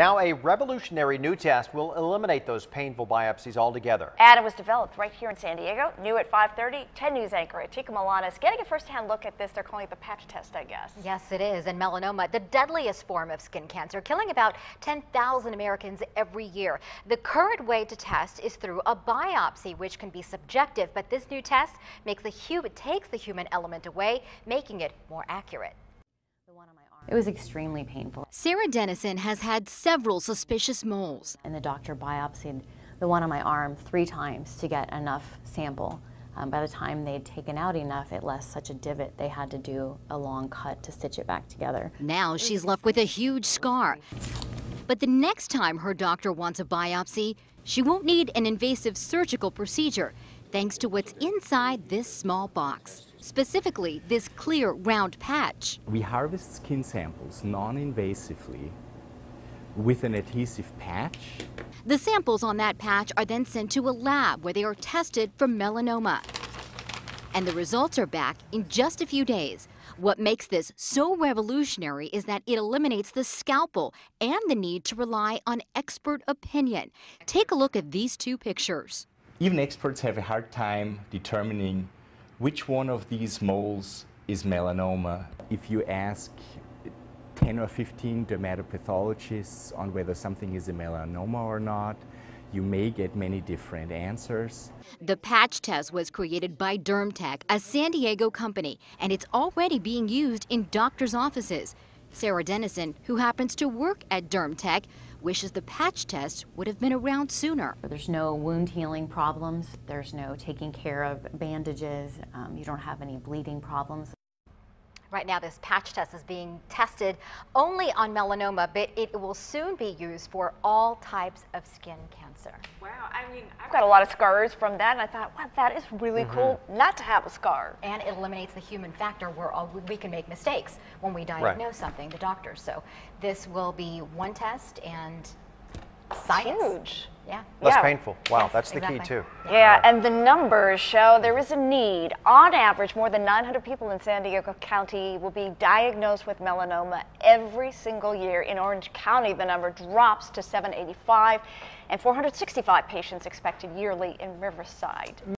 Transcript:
Now a revolutionary new test will eliminate those painful biopsies altogether. And it was developed right here in San Diego. New at 5:30, 10 News anchor Atika Milana is getting a first-hand look at this. They're calling it the patch test, I guess. Yes, it is. And melanoma, the deadliest form of skin cancer, killing about 10,000 Americans every year. The current way to test is through a biopsy, which can be subjective, but this new test takes the human element away, making it more accurate. It was extremely painful. Sarah Dennison has had several suspicious moles. And the doctor biopsied the one on my arm 3 times to get enough sample. By the time they'd taken out enough, it left such a divot, they had to do a long cut to stitch it back together. Now she's left with a huge scar. But the next time her doctor wants a biopsy, she won't need an invasive surgical procedure, thanks to what's inside this small box. Specifically, this clear round patch. We harvest skin samples non-invasively with an adhesive patch. The samples on that patch are then sent to a lab where they are tested for melanoma. And the results are back in just a few days. What makes this so revolutionary is that it eliminates the scalpel and the need to rely on expert opinion. Take a look at these 2 pictures. Even experts have a hard time determining which one of these moles is melanoma. If you ask 10 or 15 dermatopathologists on whether something is a melanoma or not, you may get many different answers. The patch test was created by DermTech, a San Diego company, and it's already being used in doctors' offices. Sarah Dennison, who happens to work at DermTech, wishes the patch test would have been around sooner. There's no wound healing problems. There's no taking care of bandages. You don't have any bleeding problems. Right now, this patch test is being tested only on melanoma, but it will soon be used for all types of skin cancer. Wow, I mean, I've got a lot of scars from that, and I thought, wow, that is really cool not to have a scar. And it eliminates the human factor where we can make mistakes when we diagnose something, the doctor. So this will be one test and science. Huge. Yeah. Less painful. Wow, yes, that's the key too. Yeah, and the numbers show there is a need. On average, more than 900 people in San Diego County will be diagnosed with melanoma every single year. In Orange County, the number drops to 785 and 465 patients expected yearly in Riverside.